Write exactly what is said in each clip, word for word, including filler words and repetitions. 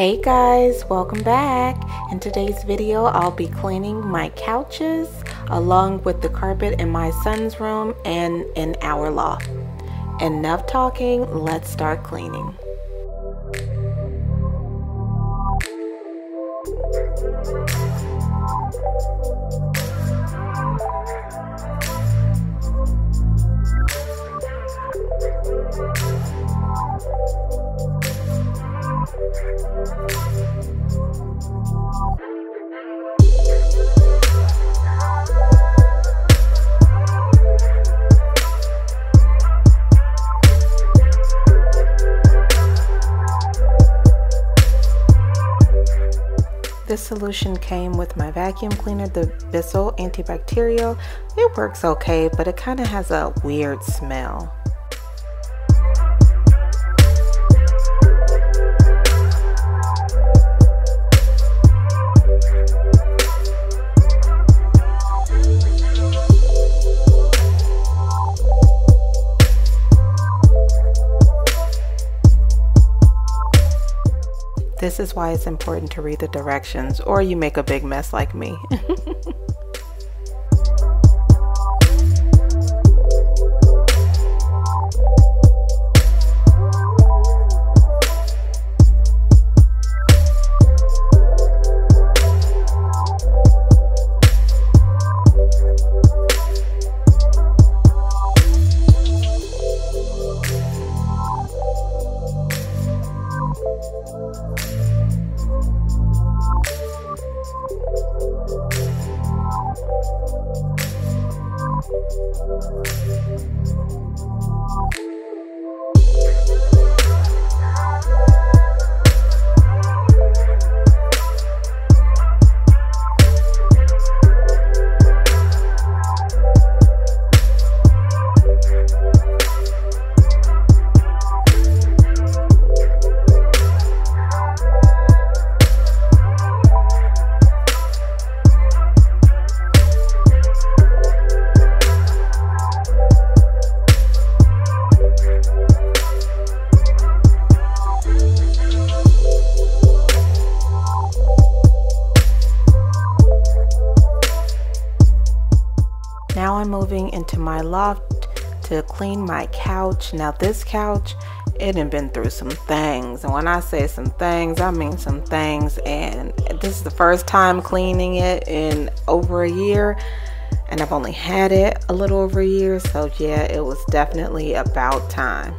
Hey guys, welcome back. In today's video I'll be cleaning my couches along with the carpet in my son's room and in our loft. Enough talking, let's start cleaning. This solution came with my vacuum cleaner, the Bissell antibacterial. It works okay, but it kind of has a weird smell. This is why it's important to read the directions, or you make a big mess like me. Now I'm moving into my loft to clean my couch. Now this couch, it had been through some things. And when I say some things, I mean some things. And this is the first time cleaning it in over a year. And I've only had it a little over a year. So yeah, it was definitely about time.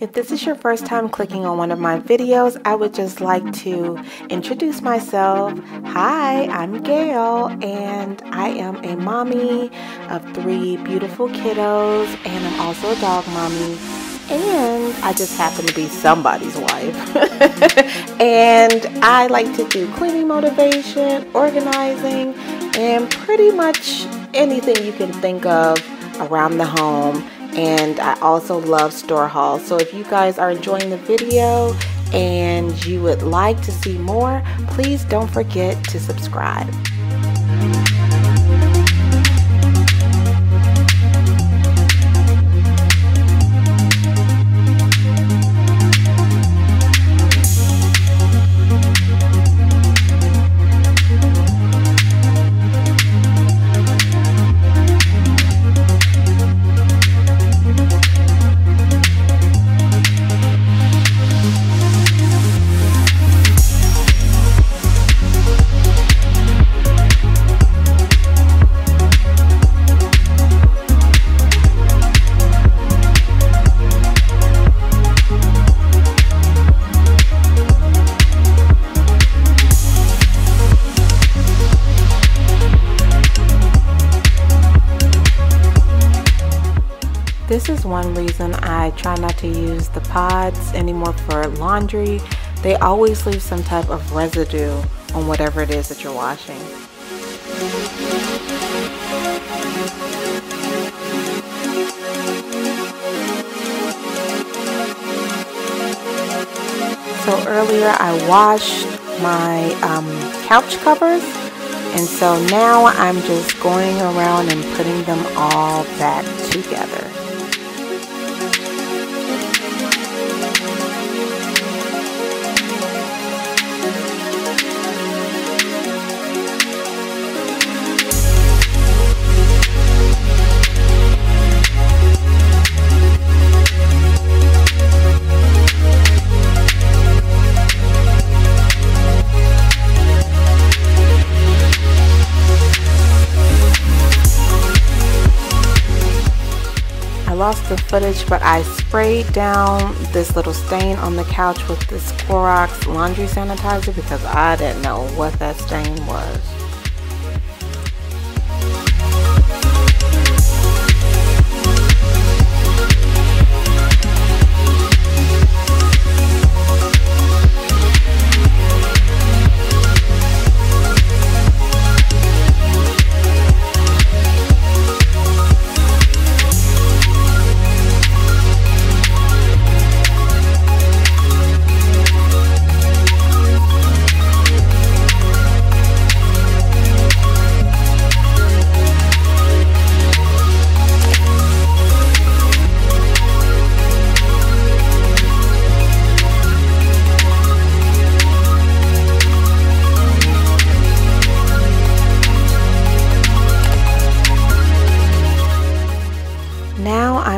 If this is your first time clicking on one of my videos, I would just like to introduce myself. Hi, I'm Gail, and I am a mommy of three beautiful kiddos, and I'm also a dog mommy, and I just happen to be somebody's wife. And I like to do cleaning motivation, organizing, and pretty much anything you can think of around the home. And I also love store hauls. So if you guys are enjoying the video and you would like to see more, please don't forget to subscribe. This is one reason I try not to use the pods anymore for laundry. They always leave some type of residue on whatever it is that you're washing. so earlier I washed my um, couch covers, and so now I'm just going around and putting them all back together. Lost the footage, but I sprayed down this little stain on the couch with this Clorox laundry sanitizer because I didn't know what that stain was.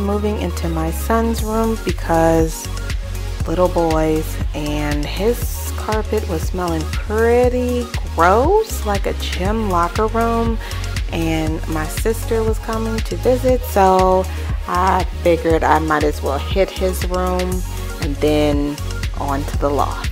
Moving into my son's room because little boys, and his carpet was smelling pretty gross, like a gym locker room, and my sister was coming to visit, so I figured I might as well hit his room and then on to the loft.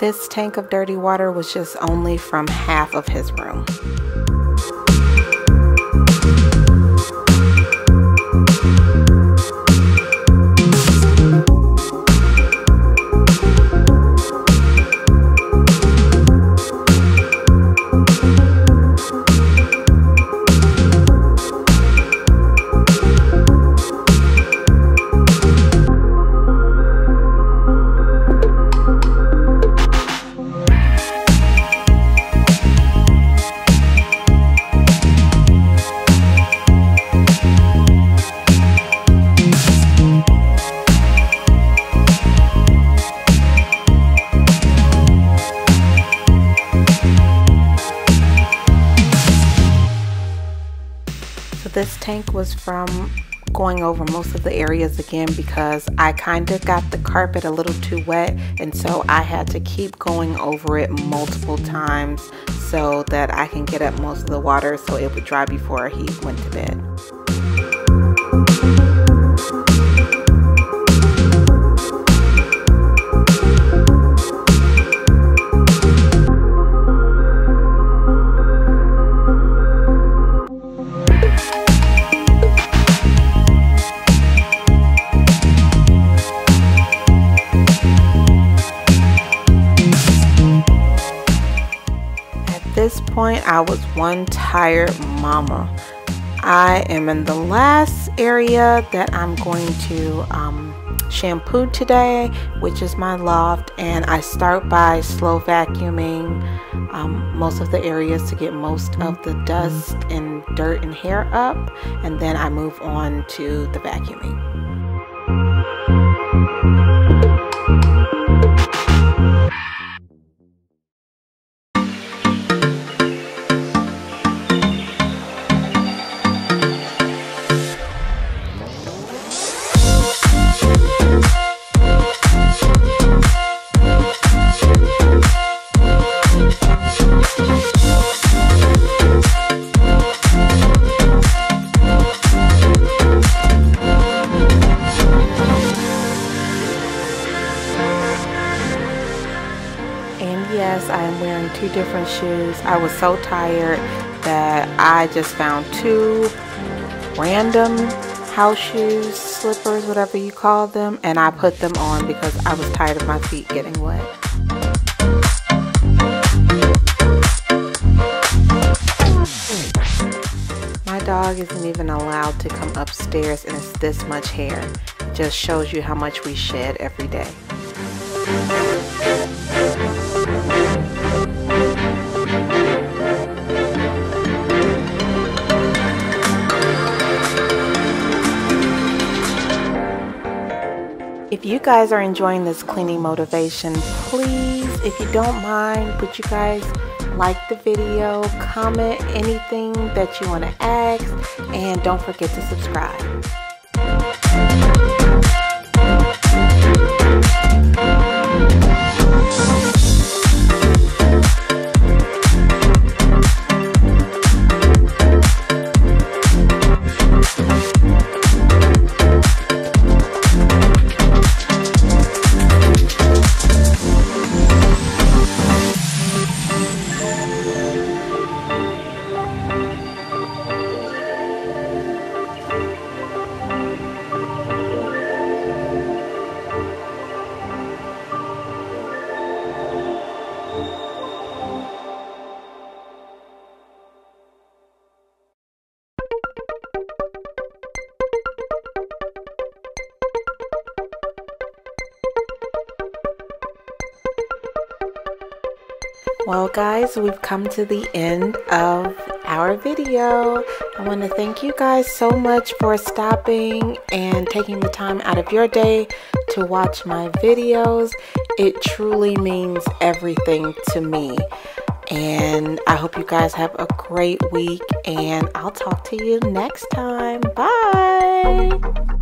This tank of dirty water was just only from half of his room. This tank was from going over most of the areas again because I kind of got the carpet a little too wet, and so I had to keep going over it multiple times so that I can get up most of the water so it would dry before he went to bed. At this point, I was one tired mama. I am in the last area that I'm going to um, shampoo today, which is my loft, and I start by slow vacuuming um, most of the areas to get most of the dust and dirt and hair up, and then I move on to the vacuuming. two different shoes. I was so tired that I just found two random house shoes, slippers, whatever you call them, and I put them on because I was tired of my feet getting wet. My dog isn't even allowed to come upstairs, and it's this much hair. It just shows you how much we shed every day. If you guys are enjoying this cleaning motivation, please, if you don't mind, would you guys like the video, comment anything that you want to ask, and don't forget to subscribe. Well guys, we've come to the end of our video. I want to thank you guys so much for stopping and taking the time out of your day to watch my videos. It truly means everything to me. And I hope you guys have a great week, and I'll talk to you next time. Bye!